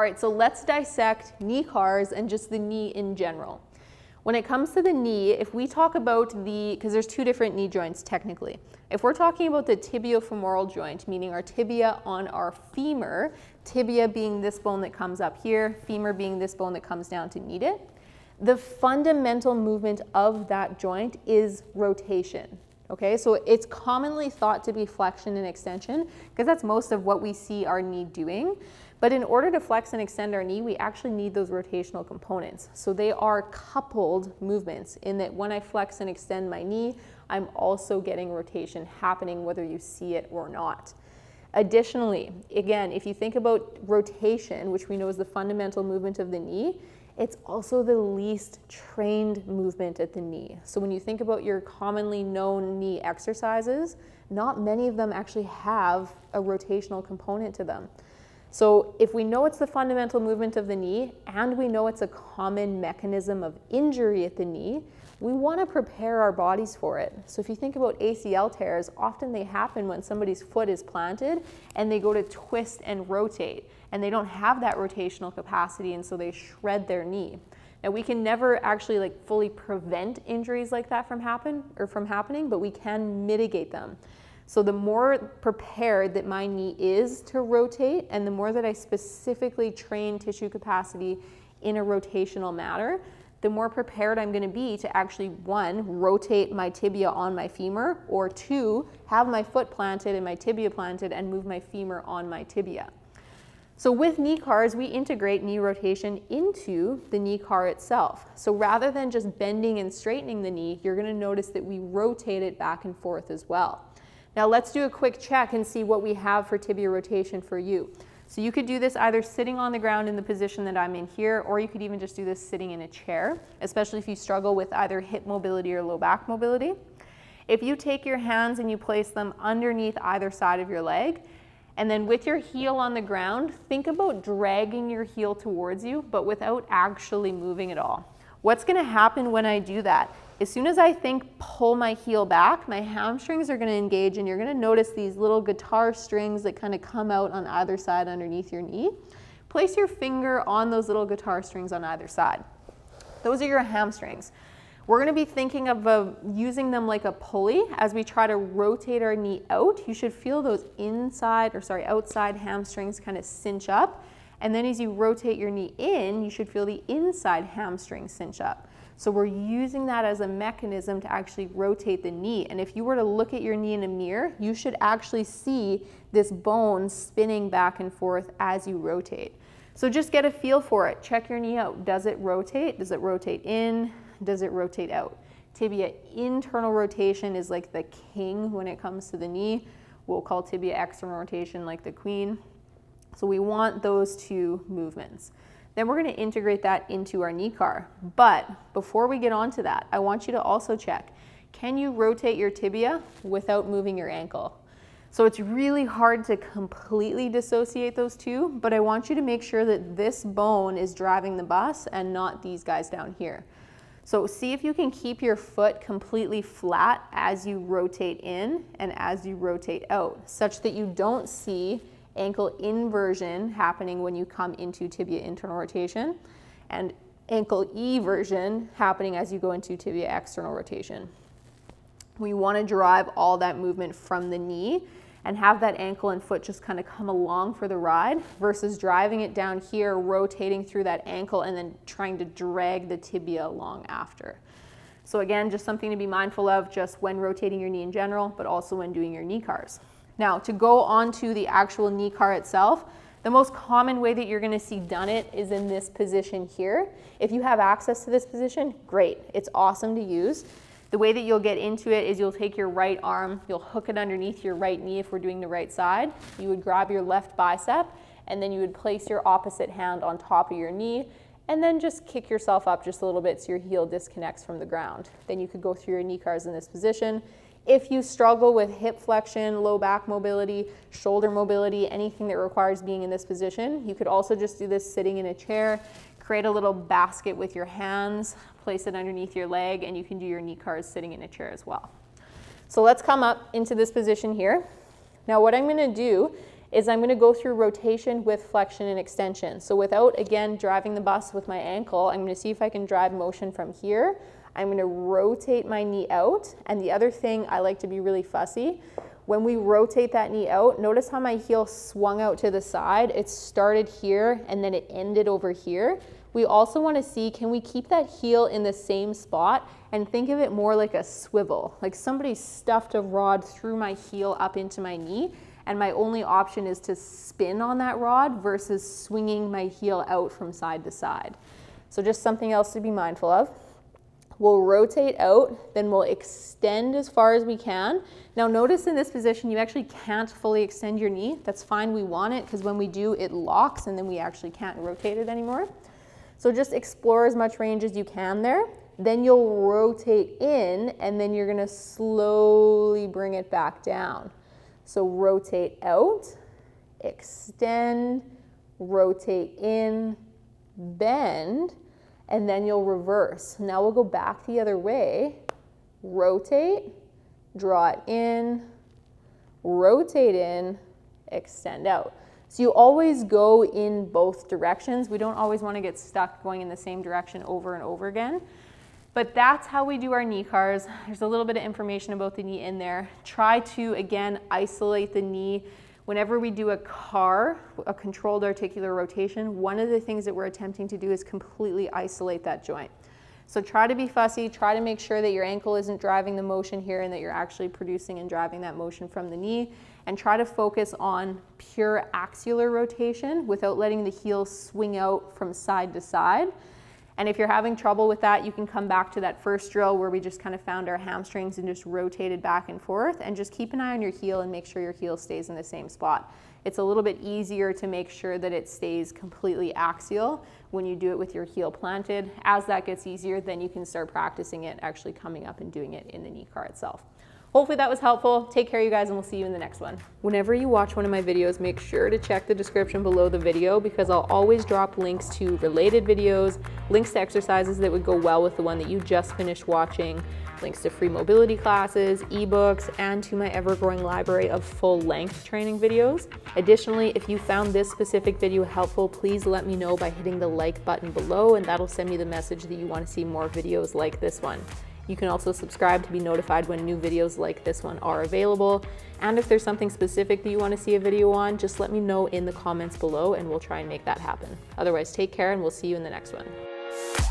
All right, so let's dissect knee CARs and just the knee in general. When it comes to the knee, if we talk about because there's two different knee joints technically. If we're talking about the tibiofemoral joint, meaning our tibia on our femur, tibia being this bone that comes up here, femur being this bone that comes down to meet it, the fundamental movement of that joint is rotation. Okay, so it's commonly thought to be flexion and extension because that's most of what we see our knee doing. But in order to flex and extend our knee, we actually need those rotational components. So they are coupled movements in that when I flex and extend my knee, I'm also getting rotation happening whether you see it or not. Additionally, again, if you think about rotation, which we know is the fundamental movement of the knee, it's also the least trained movement at the knee. So when you think about your commonly known knee exercises, not many of them actually have a rotational component to them. So if we know it's the fundamental movement of the knee and we know it's a common mechanism of injury at the knee, we want to prepare our bodies for it. So if you think about ACL tears, often they happen when somebody's foot is planted and they go to twist and rotate and they don't have that rotational capacity and so they shred their knee. Now we can never actually like fully prevent injuries like that from happening, but we can mitigate them. So the more prepared that my knee is to rotate and the more that I specifically train tissue capacity in a rotational manner, the more prepared I'm going to be to actually, one, rotate my tibia on my femur, or two, have my foot planted and my tibia planted and move my femur on my tibia. So with knee CARs, we integrate knee rotation into the knee CAR itself. So rather than just bending and straightening the knee, you're going to notice that we rotate it back and forth as well. Now let's do a quick check and see what we have for tibia rotation for you. So you could do this either sitting on the ground in the position that I'm in here, or you could even just do this sitting in a chair, especially if you struggle with either hip mobility or low back mobility. If you take your hands and you place them underneath either side of your leg, and then with your heel on the ground, think about dragging your heel towards you, but without actually moving at all. What's going to happen when I do that? As soon as I pull my heel back, my hamstrings are going to engage and you're going to notice these little guitar strings that kind of come out on either side underneath your knee. Place your finger on those little guitar strings on either side. Those are your hamstrings. We're going to be thinking of using them like a pulley as we try to rotate our knee out. You should feel those outside hamstrings kind of cinch up. And then as you rotate your knee in, you should feel the inside hamstring cinch up. So we're using that as a mechanism to actually rotate the knee. And if you were to look at your knee in a mirror, you should actually see this bone spinning back and forth as you rotate. So just get a feel for it. Check your knee out. Does it rotate? Does it rotate in? Does it rotate out? Tibia internal rotation is like the king when it comes to the knee. We'll call tibia external rotation like the queen. So we want those two movements. Then we're going to integrate that into our knee CAR. But before we get on to that, I want you to also check, can you rotate your tibia without moving your ankle? So it's really hard to completely dissociate those two, but I want you to make sure that this bone is driving the bus and not these guys down here. So see if you can keep your foot completely flat as you rotate in and as you rotate out, such that you don't see ankle inversion happening when you come into tibia internal rotation and ankle eversion happening as you go into tibia external rotation. We want to derive all that movement from the knee and have that ankle and foot just kind of come along for the ride versus driving it down here, rotating through that ankle and then trying to drag the tibia along after. So again, just something to be mindful of just when rotating your knee in general, but also when doing your knee CARs. Now, to go on to the actual knee CAR itself, the most common way that you're going to see done it is in this position here. If you have access to this position, great. It's awesome to use. The way that you'll get into it is you'll take your right arm, you'll hook it underneath your right knee if we're doing the right side. You would grab your left bicep, and then you would place your opposite hand on top of your knee, and then just kick yourself up just a little bit so your heel disconnects from the ground. Then you could go through your knee CARs in this position. If you struggle with hip flexion, low back mobility, shoulder mobility, anything that requires being in this position, you could also just do this sitting in a chair, create a little basket with your hands, place it underneath your leg, and you can do your knee CARs sitting in a chair as well. So let's come up into this position here. Now what I'm going to do is I'm going to go through rotation with flexion and extension. So without, again, driving the bus with my ankle, I'm going to see if I can drive motion from here. I'm going to rotate my knee out. And the other thing, I like to be really fussy. When we rotate that knee out, notice how my heel swung out to the side. It started here and then it ended over here. We also want to see, can we keep that heel in the same spot and think of it more like a swivel, like somebody stuffed a rod through my heel up into my knee, and my only option is to spin on that rod versus swinging my heel out from side to side. So just something else to be mindful of. We'll rotate out, then we'll extend as far as we can. Now notice in this position, you actually can't fully extend your knee. That's fine, we want it, because when we do, it locks and then we actually can't rotate it anymore. So just explore as much range as you can there. Then you'll rotate in and then you're gonna slowly bring it back down. So rotate out, extend, rotate in, bend, and then you'll reverse. Now we'll go back the other way, rotate, draw it in, rotate in, extend out. So you always go in both directions. We don't always want to get stuck going in the same direction over and over again. But that's how we do our knee CARs. There's a little bit of information about the knee in there. Try to, again, isolate the knee. Whenever we do a CAR, a controlled articular rotation, one of the things that we're attempting to do is completely isolate that joint. So try to be fussy, try to make sure that your ankle isn't driving the motion here and that you're actually producing and driving that motion from the knee, and try to focus on pure axillary rotation without letting the heel swing out from side to side. And if you're having trouble with that, you can come back to that first drill where we just kind of found our hamstrings and just rotated back and forth, and just keep an eye on your heel and make sure your heel stays in the same spot. It's a little bit easier to make sure that it stays completely axial when you do it with your heel planted. As that gets easier, then you can start practicing it actually coming up and doing it in the knee CAR itself. Hopefully that was helpful. Take care, you guys, and we'll see you in the next one. Whenever you watch one of my videos, make sure to check the description below the video, because I'll always drop links to related videos, links to exercises that would go well with the one that you just finished watching, links to free mobility classes, ebooks, and to my ever-growing library of full-length training videos. Additionally, if you found this specific video helpful, please let me know by hitting the like button below, and that'll send me the message that you want to see more videos like this one. You can also subscribe to be notified when new videos like this one are available. And if there's something specific that you want to see a video on, just let me know in the comments below and we'll try and make that happen. Otherwise, take care and we'll see you in the next one.